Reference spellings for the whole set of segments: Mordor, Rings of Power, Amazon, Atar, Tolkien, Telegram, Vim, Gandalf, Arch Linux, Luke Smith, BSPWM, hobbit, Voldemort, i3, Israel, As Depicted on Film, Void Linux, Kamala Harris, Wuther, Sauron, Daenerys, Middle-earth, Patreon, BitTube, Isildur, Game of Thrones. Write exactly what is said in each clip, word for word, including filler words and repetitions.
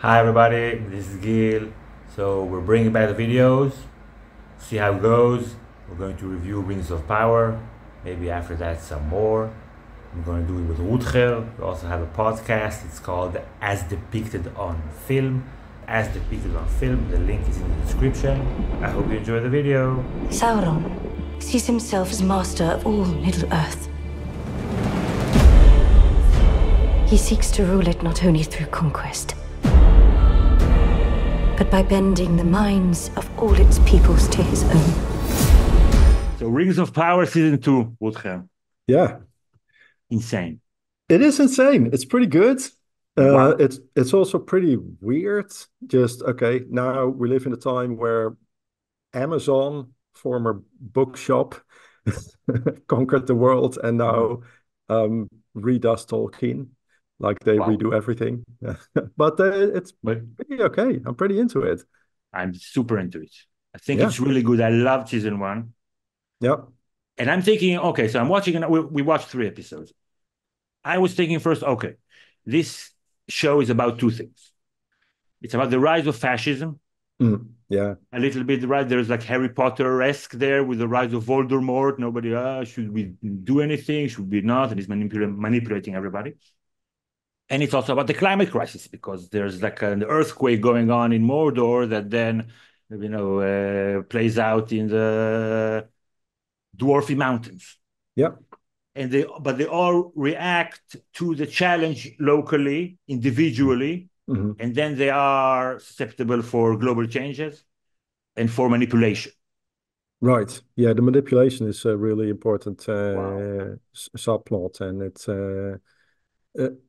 Hi everybody, this is Gil. So we're bringing back the videos, see how it goes. We're going to review Rings of Power, maybe after that some more. I'm going to do it with Wuther. We also have a podcast, it's called As Depicted on Film. As Depicted on Film, the link is in the description. I hope you enjoy the video. Sauron sees himself as master of all Middle-earth. He seeks to rule it not only through conquest, but by bending the minds of all its peoples to his own. So Rings of Power Season two, Wuther. Yeah. Insane. It is insane. It's pretty good. Uh, wow. It's it's also pretty weird. Just, okay, now we live in a time where Amazon, former bookshop, conquered the world and now um, redoes Tolkien. Like they wow. redo everything, but uh, it's but, pretty okay. I'm pretty into it. I'm super into it. I think yeah. it's really good. I love season one. Yeah. And I'm thinking, okay, so I'm watching, and we, we watched three episodes. I was thinking first, okay, this show is about two things. It's about the rise of fascism. Mm, yeah. A little bit, right? There's like Harry Potter-esque there with the rise of Voldemort. Nobody, ah, should we do anything? Should we not? And he's manipul manipulating everybody. And it's also about the climate crisis, because there's like an earthquake going on in Mordor that then, you know, uh, plays out in the dwarfy mountains. Yeah. And they, but they all react to the challenge locally, individually, mm-hmm. and then they are susceptible for global changes and for manipulation. Right. Yeah, the manipulation is a really important uh, wow. subplot, and it's uh,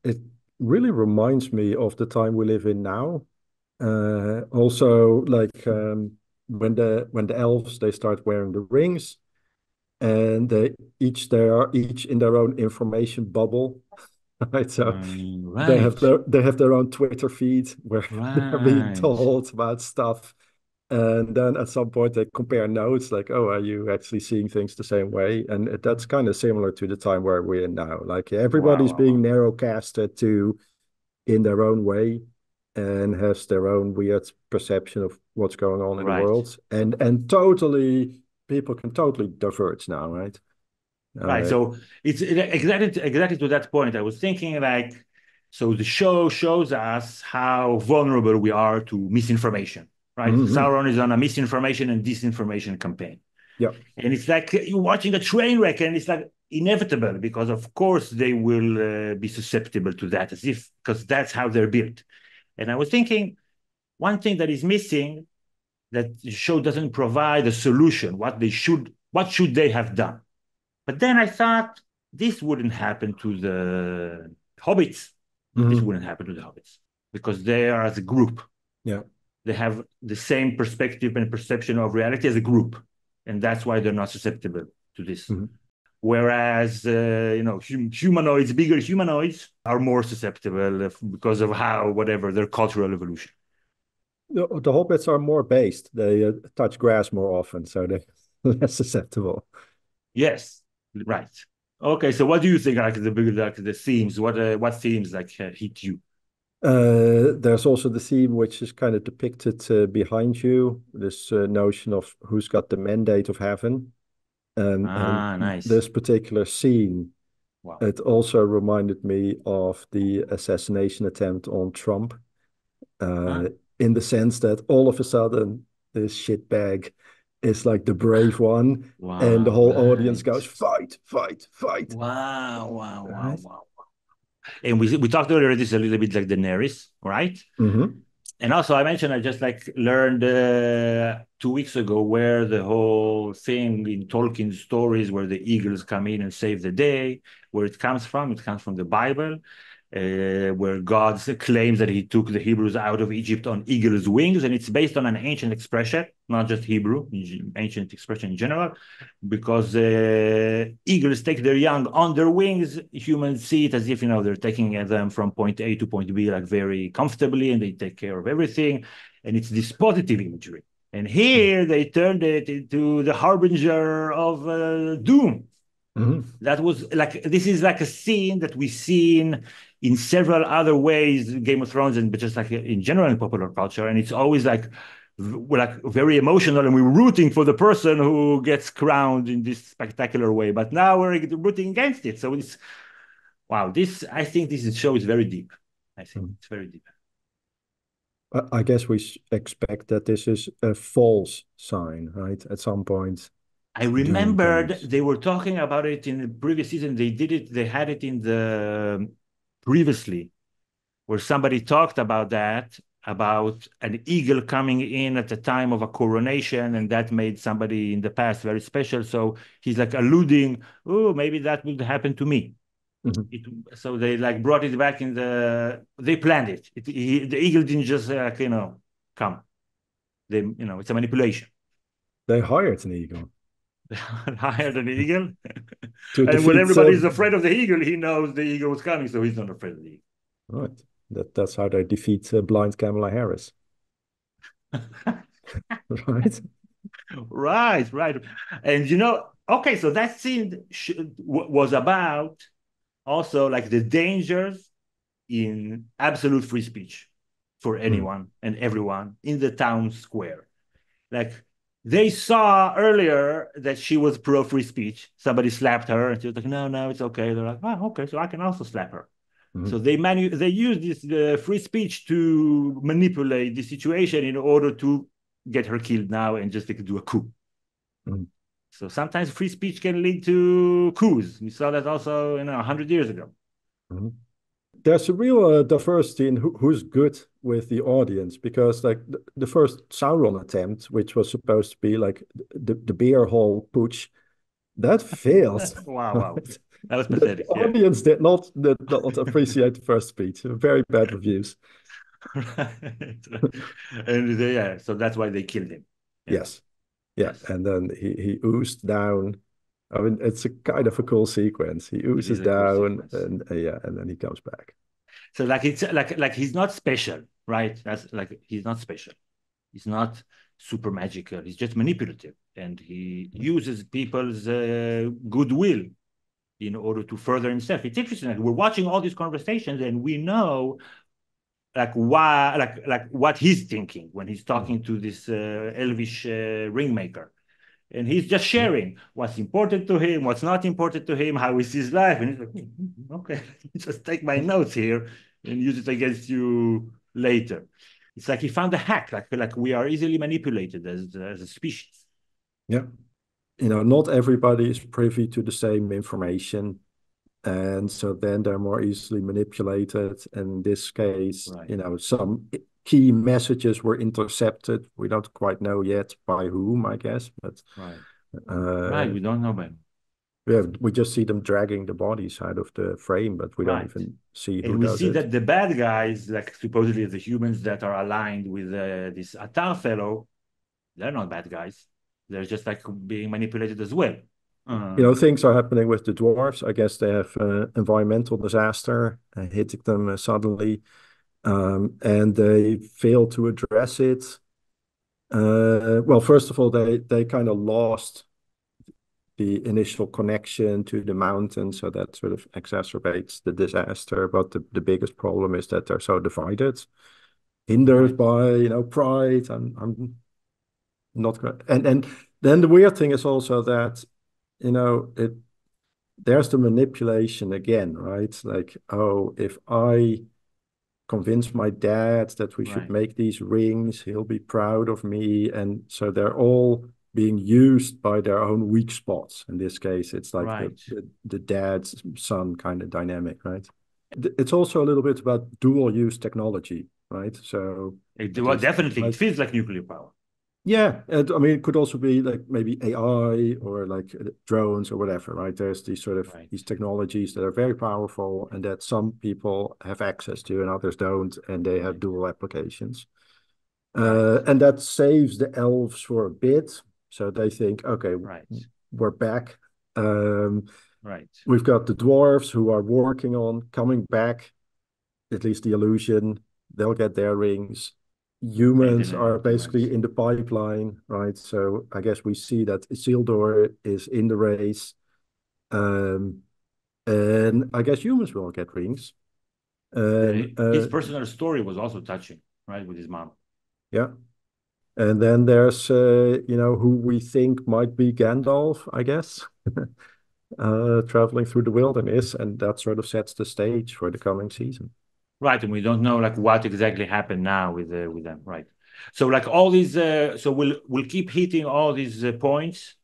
it. really reminds me of the time we live in now. Uh, also, like um, when the when the elves, they start wearing the rings, and they each they are each in their own information bubble. Right, so um, right. they have their they have their own Twitter feed where right. they're being told about stuff, and then at some point they compare notes. Like, oh, are you actually seeing things the same way? And that's kind of similar to the time where we're in now. Like everybody's wow. being narrowcasted to in their own way, and has their own weird perception of what's going on in right. the world. And and totally, people can totally diverge now, right? Right. Uh, so it's exactly exactly to that point. I was thinking like, so the show shows us how vulnerable we are to misinformation. Right, mm-hmm. Sauron is on a misinformation and disinformation campaign. Yeah, and it's like you're watching a train wreck, and it's like inevitable because, of course, they will uh, be susceptible to that, as if because that's how they're built. And I was thinking, one thing that is missing, that the show doesn't provide a solution. What they should, what should they have done? But then I thought this wouldn't happen to the hobbits. Mm-hmm. This wouldn't happen to the hobbits because they are as a group. Yeah. They have the same perspective and perception of reality as a group, and that's why they're not susceptible to this. Mm-hmm. Whereas, uh, you know, hum humanoids, bigger humanoids, are more susceptible because of how, whatever, their cultural evolution. The, the hobbits are more based. They uh, touch grass more often, so they're less susceptible. Yes, right. Okay, so what do you think? Like the like the themes, what uh, what themes like uh, hit you? Uh, there's also the theme which is kind of depicted uh, behind you, this uh, notion of who's got the mandate of heaven. Um, ah, and nice. This particular scene, wow. it also reminded me of the assassination attempt on Trump, uh, huh? in the sense that all of a sudden this shitbag is like the brave one, wow, and the whole right. audience goes, fight, fight, fight. Wow, wow, wow, right? wow. And we we talked earlier this a little bit like Daenerys, right? Mm-hmm. And also I mentioned I just like learned uh, two weeks ago where the whole thing in Tolkien's stories where the eagles come in and save the day, where it comes from. It comes from the Bible, uh, where God claims that he took the Hebrews out of Egypt on eagles' wings, and it's based on an ancient expression, not just Hebrew, ancient expression in general, because uh, eagles take their young on their wings. Humans see it as if, you know, they're taking them from point A to point B, like very comfortably, and they take care of everything. And it's this positive imagery. And here they turned it into the harbinger of uh, doom. Mm-hmm. That was like, this is like a scene that we see in in several other ways, Game of Thrones, and just like in general in popular culture. And it's always like, we're like very emotional, and we're rooting for the person who gets crowned in this spectacular way. But now we're rooting against it. So it's, wow, this, I think this show is very deep. I think mm. it's very deep. I guess we expect that this is a false sign, right? At some point. I remembered they were talking about it in the previous season. They did it. They had it in the previously where somebody talked about that, about an eagle coming in at the time of a coronation, and that made somebody in the past very special. So he's like alluding, oh, maybe that would happen to me. Mm-hmm. It, so they like brought it back in the, they planned it. it he, the eagle didn't just, uh, you know, come. They, you know, it's a manipulation. They hired an eagle. Hired an eagle. And when everybody's so... afraid of the eagle, he knows the eagle is coming, so he's not afraid of the eagle. Right. That that's how they defeat uh, blind Kamala Harris. Right? Right, right. And you know, okay, so that scene should, was about also like the dangers in absolute free speech for anyone mm. and everyone in the town square. Like they saw earlier that she was pro-free speech. Somebody slapped her and she was like, no, no, it's okay. They're like, oh, okay, so I can also slap her. Mm-hmm. So they manu they use this uh, free speech to manipulate the situation in order to get her killed now and just like, do a coup. Mm-hmm. So sometimes free speech can lead to coups. We saw that also, you know, a hundred years ago. Mm-hmm. There's a real uh, diversity in who who's good with the audience, because like the, the first Sauron attempt, which was supposed to be like the, the beer hall putsch, that fails. Wow, wow. That was pathetic. The yeah. audience did not, did not appreciate the first speech. Very bad reviews. Right. And they, yeah, so that's why they killed him. Yeah. Yes. Yeah. Yes. And then he, he oozed down. I mean, it's a kind of a cool sequence. He oozes down, cool and uh, yeah, and then he comes back. So like it's like like he's not special, right? That's like he's not special. He's not super magical. He's just manipulative, and he uses people's uh, goodwill in order to further himself. It's interesting that we're watching all these conversations and we know like why, like like what he's thinking when he's talking to this uh, elvish uh, ringmaker. And he's just sharing what's important to him, what's not important to him, how he sees life. And he's like, okay, just take my notes here and use it against you later. It's like he found a hack, like, like we are easily manipulated as, as a species. Yeah. You know, not everybody is privy to the same information, and so then they're more easily manipulated. And in this case, right. you know, some key messages were intercepted. We don't quite know yet by whom, I guess, but right, uh, right, we don't know them. Yeah, we just see them dragging the bodies out of the frame, but we right. don't even see. Who and we see it. that the bad guys, like supposedly the humans that are aligned with uh, this Atar fellow, they're not bad guys. They're just like being manipulated as well. Uh, you know, things are happening with the dwarves. I guess they have uh, environmental disaster uh, hitting them uh, suddenly, um, and they fail to address it. Uh, well, first of all, they they kind of lost the initial connection to the mountain, so that sort of exacerbates the disaster. But the, the biggest problem is that they're so divided, hindered by, you know, pride and. and Not good. And and then the weird thing is also that, you know, it there's the manipulation again, right? Like, oh, if I convince my dad that we right. should make these rings, he'll be proud of me. And so they're all being used by their own weak spots. In this case, it's like right. the, the, the dad's son kind of dynamic, right? It's also a little bit about dual use technology, right? So it, well, definitely, like, it feels like nuclear power. Yeah, and, I mean, it could also be like maybe A I or like drones or whatever, right? There's these sort of right. these technologies that are very powerful and that some people have access to and others don't, and they have dual applications. Uh, and that saves the elves for a bit. So they think, okay, right. we're back. Um, right. We've got the dwarves who are working on coming back, at least the illusion. They'll get their rings. Humans are basically in the pipeline, right? So I guess we see that Isildur is in the race. Um, and I guess humans will get rings. And uh, his personal story was also touching, right, with his mom. Yeah. And then there's, uh, you know, who we think might be Gandalf, I guess, uh, traveling through the wilderness. And that sort of sets the stage for the coming season. Right. And we don't know, like, what exactly happened now with uh, with them. Right. So, like, all these, uh, so we'll, we'll keep hitting all these uh, points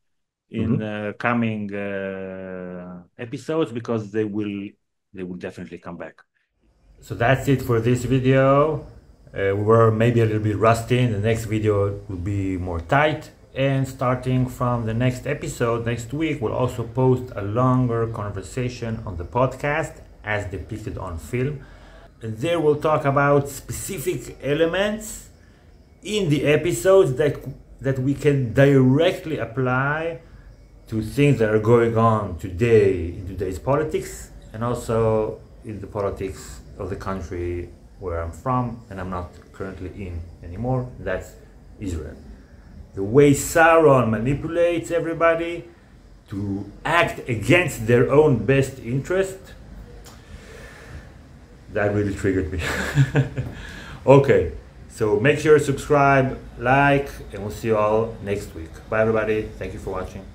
in mm-hmm. uh, coming uh, episodes, because they will, they will definitely come back. So that's it for this video. Uh, we were maybe a little bit rusty. The next video will be more tight, and starting from the next episode next week, we'll also post a longer conversation on the podcast, As Depicted on Film. And there we'll talk about specific elements in the episodes that that we can directly apply to things that are going on today in today's politics, and also in the politics of the country where I'm from and I'm not currently in anymore. That's Israel. The way Sauron manipulates everybody to act against their own best interest, that really triggered me. Okay, so make sure to subscribe, like, and we'll see you all next week. Bye everybody, thank you for watching.